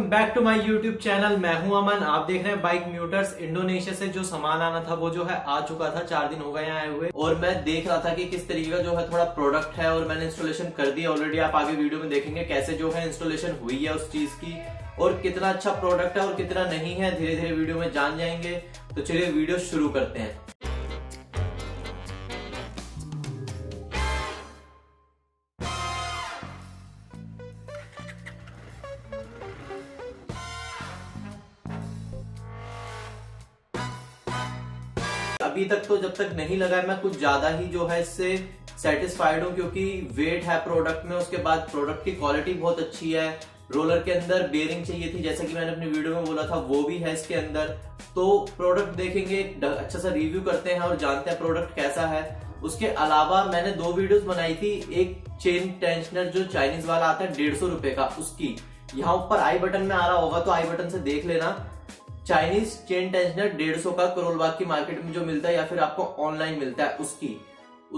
Welcome back to my YouTube channel. मैं हूं अमन, आप देख रहे हैं बाइक म्यूटर्स। इंडोनेशिया से जो सामान आना था वो जो है आ चुका था, 4 दिन हो गए आए हुए। और मैं देख रहा था कि किस तरीके का जो है थोड़ा प्रोडक्ट है और मैंने इंस्टॉलेशन कर दिया ऑलरेडी। आप आगे वीडियो में देखेंगे कैसे जो है इंस्टॉलेशन हुई है उस चीज की और कितना अच्छा प्रोडक्ट है और कितना नहीं है, धीरे धीरे वीडियो में जान जाएंगे। तो चलिए वीडियो शुरू करते हैं। अभी तक तो जब तक नहीं लगा है, मैं कुछ ज्यादा ही जो है इससे सेटिस्फाइड हूँ, क्योंकि वेट है प्रोडक्ट में। उसके बाद प्रोडक्ट की क्वालिटी बहुत अच्छी है। रोलर के अंदर बेयरिंग चाहिए थी, जैसा कि मैंने अपनी वीडियो में बोला था, वो भी है इसके अंदर। तो प्रोडक्ट देखेंगे, अच्छा सा रिव्यू करते हैं और जानते हैं प्रोडक्ट कैसा है। उसके अलावा मैंने 2 वीडियोस बनाई थी, एक चेन टेंशनर जो चाइनीज वाला आता है 150 रुपए का, उसकी यहाँ ऊपर आई बटन में आ रहा होगा तो आई बटन से देख लेना। चाइनीज चेन टेंशनर 150 का करोलबाग की मार्केट में जो मिलता है या फिर आपको ऑनलाइन मिलता है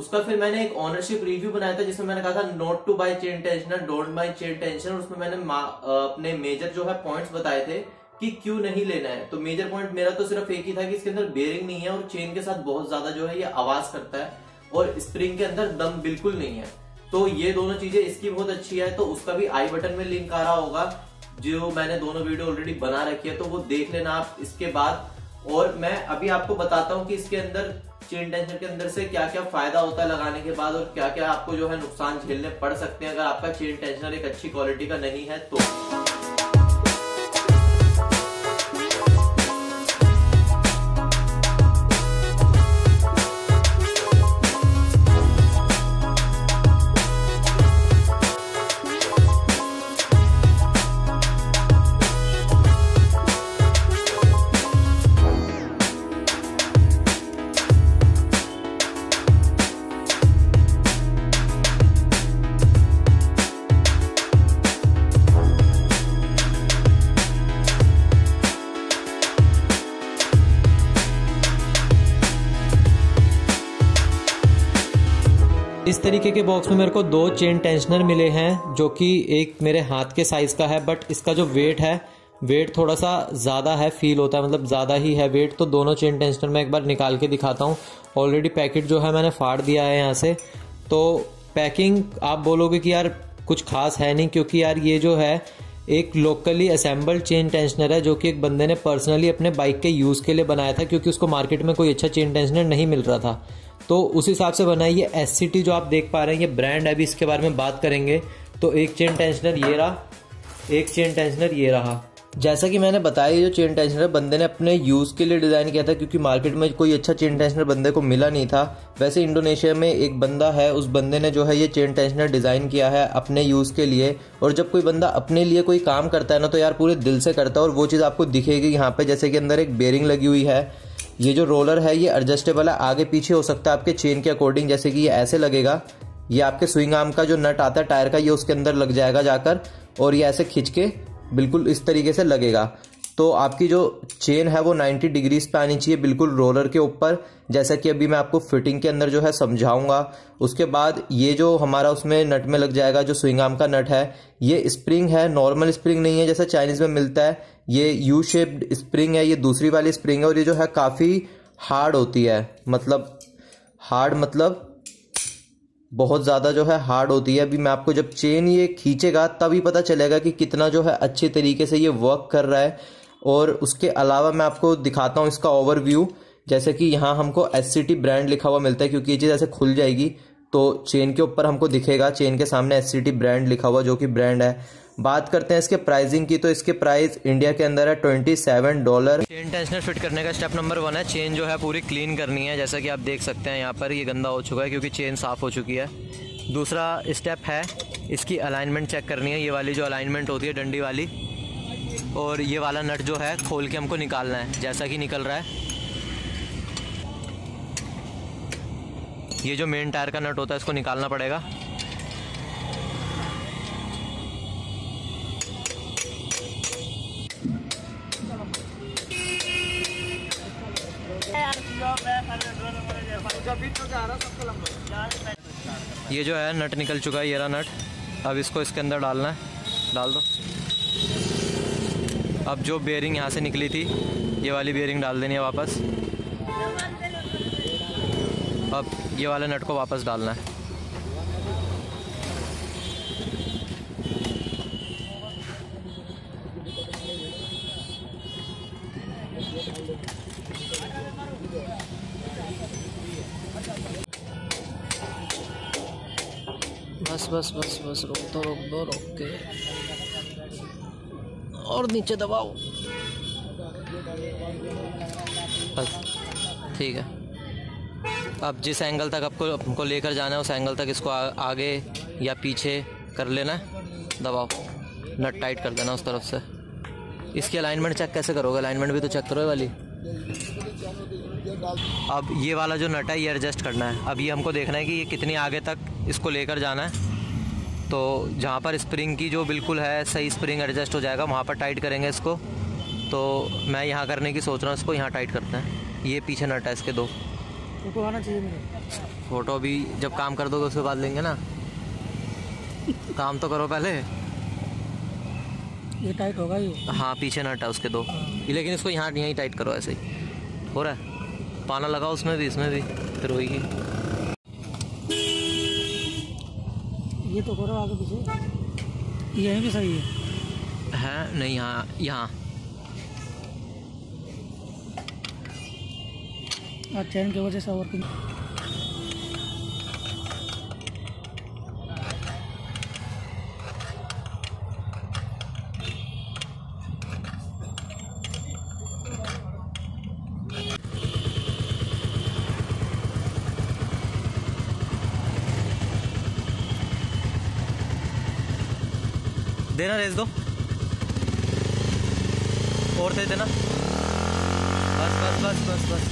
उसका फिर मैंने एक ऑनरशिप रिव्यू बनाया था, जिसमें मैंने कहा था not to buy chain tensioner, don't buy chain tensioner. उसमें मैंने अपने मेजर जो है पॉइंट्स बताए थे कि क्यों नहीं लेना है। तो मेजर पॉइंट मेरा तो सिर्फ एक ही था कि इसके अंदर बेयरिंग नहीं है और चेन के साथ बहुत ज्यादा जो है ये आवाज करता है और स्प्रिंग के अंदर दम बिल्कुल नहीं है। तो ये दोनों चीजें इसकी बहुत अच्छी है। तो उसका भी आई बटन में लिंक आ रहा होगा, जो मैंने दोनों वीडियो ऑलरेडी बना रखी है, तो वो देख लेना आप इसके बाद। और मैं अभी आपको बताता हूँ कि इसके अंदर चेन टेंशनर के अंदर से क्या क्या फायदा होता है लगाने के बाद और क्या क्या आपको जो है नुकसान झेलने पड़ सकते हैं अगर आपका चेन टेंशनर एक अच्छी क्वालिटी का नहीं है तो। इस तरीके के बॉक्स में मेरे को 2 चेन टेंशनर मिले हैं, जो कि एक मेरे हाथ के साइज का है, बट इसका जो वेट है, वेट थोड़ा सा ज़्यादा है, फील होता है, मतलब ज़्यादा ही है वेट। तो दोनों चेन टेंशनर मैं एक बार निकाल के दिखाता हूँ। ऑलरेडी पैकेट जो है मैंने फाड़ दिया है यहाँ से। तो पैकिंग आप बोलोगे कि यार कुछ खास है नहीं, क्योंकि यार ये जो है एक लोकली असेंबल्ड चेन टेंशनर है, जो कि एक बंदे ने पर्सनली अपने बाइक के यूज़ के लिए बनाया था, क्योंकि उसको मार्केट में कोई अच्छा चेन टेंशनर नहीं मिल रहा था, तो उस हिसाब से बना। ये SCT जो आप देख पा रहे हैं, ये ब्रांड है, अभी इसके बारे में बात करेंगे। तो एक चेन टेंशनर ये रहा, एक चेन टेंशनर ये रहा। जैसा कि मैंने बताया, ये जो चेन टेंशनर बंदे ने अपने यूज़ के लिए डिज़ाइन किया था, क्योंकि मार्केट में कोई अच्छा चेन टेंशनर बंदे को मिला नहीं था। वैसे इंडोनेशिया में एक बंदा है, उस बंदे ने जो है ये चेन टेंशनर डिज़ाइन किया है अपने यूज़ के लिए। और जब कोई बंदा अपने लिए कोई काम करता है ना, तो यार पूरे दिल से करता है, और वो चीज़ आपको दिखेगी यहाँ पर। जैसे कि अंदर एक बेयरिंग लगी हुई है, ये जो रोलर है ये एडजस्टेबल है, आगे पीछे हो सकता है आपके चेन के अकॉर्डिंग। जैसे कि ये ऐसे लगेगा, ये आपके स्विंग आर्म का जो नट आता है टायर का, ये उसके अंदर लग जाएगा जाकर, और ये ऐसे खींच के बिल्कुल इस तरीके से लगेगा। तो आपकी जो चेन है वो 90 डिग्रीज पे आनी चाहिए, बिल्कुल रोलर के ऊपर, जैसा कि अभी मैं आपको फिटिंग के अंदर जो है समझाऊंगा। उसके बाद ये जो हमारा उसमें नट में लग जाएगा, जो स्विंग आर्म का नट है, ये स्प्रिंग है, नॉर्मल स्प्रिंग नहीं है जैसा चाइनीज़ में मिलता है, ये यू शेप्ड स्प्रिंग है, ये दूसरी वाली स्प्रिंग है। और ये जो है काफ़ी हार्ड होती है, मतलब हार्ड मतलब बहुत ज़्यादा जो है हार्ड होती है। अभी मैं आपको जब चेन ये खींचेगा तभी पता चलेगा कि कितना जो है अच्छे तरीके से ये वर्क कर रहा है। और उसके अलावा मैं आपको दिखाता हूँ इसका ओवरव्यू। जैसे कि यहाँ हमको SCT ब्रांड लिखा हुआ मिलता है, क्योंकि ये चीज़ ऐसे खुल जाएगी तो चेन के ऊपर हमको दिखेगा, चेन के सामने SCT ब्रांड लिखा हुआ, जो कि ब्रांड है। बात करते हैं इसके प्राइसिंग की, तो इसके प्राइस इंडिया के अंदर है $27। चेन टेंशनर फिट करने का स्टेप नंबर 1 है, चेन जो है पूरी क्लीन करनी है। जैसा कि आप देख सकते हैं यहाँ पर ये गंदा हो चुका है, क्योंकि चेन साफ़ हो चुकी है। दूसरा स्टेप है इसकी अलाइनमेंट चेक करनी है, ये वाली जो अलाइनमेंट होती है डंडी वाली, और ये वाला नट जो है खोल के हमको निकालना है, जैसा कि निकल रहा है। ये जो मेन टायर का नट होता है इसको निकालना पड़ेगा। ये जो है नट निकल चुका है, ये रहा नट, अब इसको इसके अंदर डालना है, डाल दो। अब जो बेयरिंग यहाँ से निकली थी ये वाली बेयरिंग डाल देनी है वापस। अब ये वाला नट को वापस डालना है। बस बस बस बस रोक दो रोक के और नीचे दबाओ। बस ठीक है। अब जिस एंगल तक आपको हमको लेकर जाना है उस एंगल तक इसको आगे या पीछे कर लेना है। दबाओ, नट टाइट कर देना उस तरफ से। इसकी अलाइनमेंट चेक कैसे करोगे? अलाइनमेंट भी तो चेक करो वाली। अब ये वाला जो नट है ये एडजस्ट करना है। अब ये हमको देखना है कि ये कितनी आगे तक इसको लेकर जाना है। तो जहाँ पर स्प्रिंग की जो बिल्कुल है सही स्प्रिंग एडजस्ट हो जाएगा वहाँ पर टाइट करेंगे इसको। तो मैं यहाँ करने की सोच रहा हूँ, इसको यहाँ टाइट करते हैं। ये पीछे नट है इसके दो। फोटो आना चाहिए मेरे। फ़ोटो भी जब काम कर दोगे उसके बाद लेंगे ना। काम तो करो पहले। ये टाइट होगा ये? हाँ, पीछे नट है उसके दो, लेकिन इसको यहाँ यहीं टाइट करो। ऐसे ही हो रहा है, पाना लगाओ उसमें भी इसमें भी, फिर होगी। ये तो करो आगे पीछे। यहीं भी सही है नहीं? हाँ यहाँ। चैन की वजह से वर्किंग। देना रेस दो और दे देना। बस बस बस बस बस।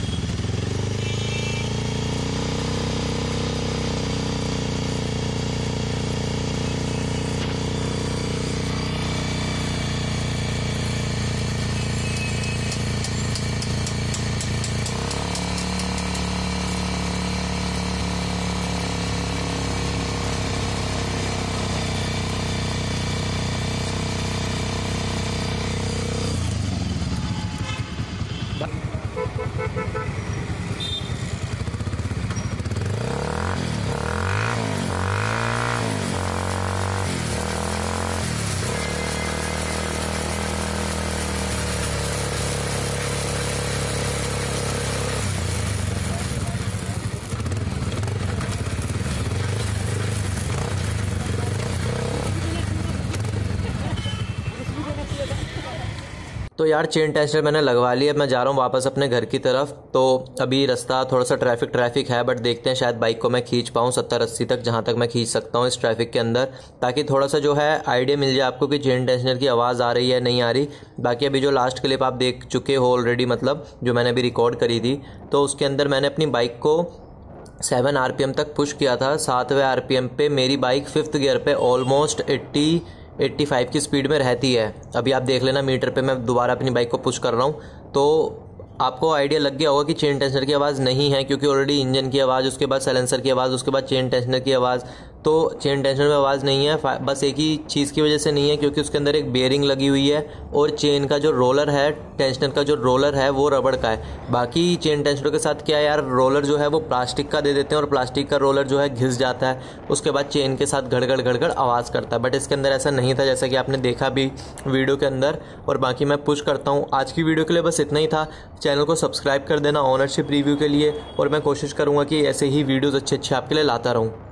तो यार चेन टेस्टर मैंने लगवा ली है। मैं जा रहा हूँ वापस अपने घर की तरफ। तो अभी रास्ता थोड़ा सा ट्रैफिक है, बट देखते हैं शायद बाइक को मैं खींच पाऊँ 70-80 तक, जहाँ तक मैं खींच सकता हूँ इस ट्रैफिक के अंदर, ताकि थोड़ा सा जो है आइडिया मिल जाए आपको कि चेन टेंशनर की आवाज़ आ रही है नहीं आ रही। बाकी अभी जो लास्ट क्लिप आप देख चुके हो ऑलरेडी, मतलब जो मैंने अभी रिकॉर्ड करी थी, तो उसके अंदर मैंने अपनी बाइक को 7 RPM तक पुश किया था। 7वें RPM पे मेरी बाइक 5th गियर पे ऑलमोस्ट 85 की स्पीड में रहती है। अभी आप देख लेना मीटर पे मैं दोबारा अपनी बाइक को पुश कर रहा हूँ। तो आपको आइडिया लग गया होगा कि चेन टेंशनर की आवाज़ नहीं है, क्योंकि ऑलरेडी इंजन की आवाज़, उसके बाद साइलेंसर की आवाज़, उसके बाद चेन टेंशनर की आवाज़। तो चेन टेंशनर में आवाज़ नहीं है, बस एक ही चीज़ की वजह से नहीं है, क्योंकि उसके अंदर एक बेयरिंग लगी हुई है और चेन का जो रोलर है, टेंशनर का जो रोलर है, वो रबड़ का है। बाकी चेन टेंशनर के साथ क्या यार, रोलर जो है वो प्लास्टिक का दे देते हैं और प्लास्टिक का रोलर जो है घिस जाता है, उसके बाद चेन के साथ घड़ घड़ आवाज़ करता है। बट इसके अंदर ऐसा नहीं था, जैसा कि आपने देखा भी वीडियो के अंदर। और बाकी मैं पुश करता हूँ। आज की वीडियो के लिए बस इतना ही था। चैनल को सब्सक्राइब कर देना ओनरशिप रिव्यू के लिए, और मैं कोशिश करूँगा कि ऐसे ही वीडियोज़ अच्छे आपके लिए लाता रहूँ।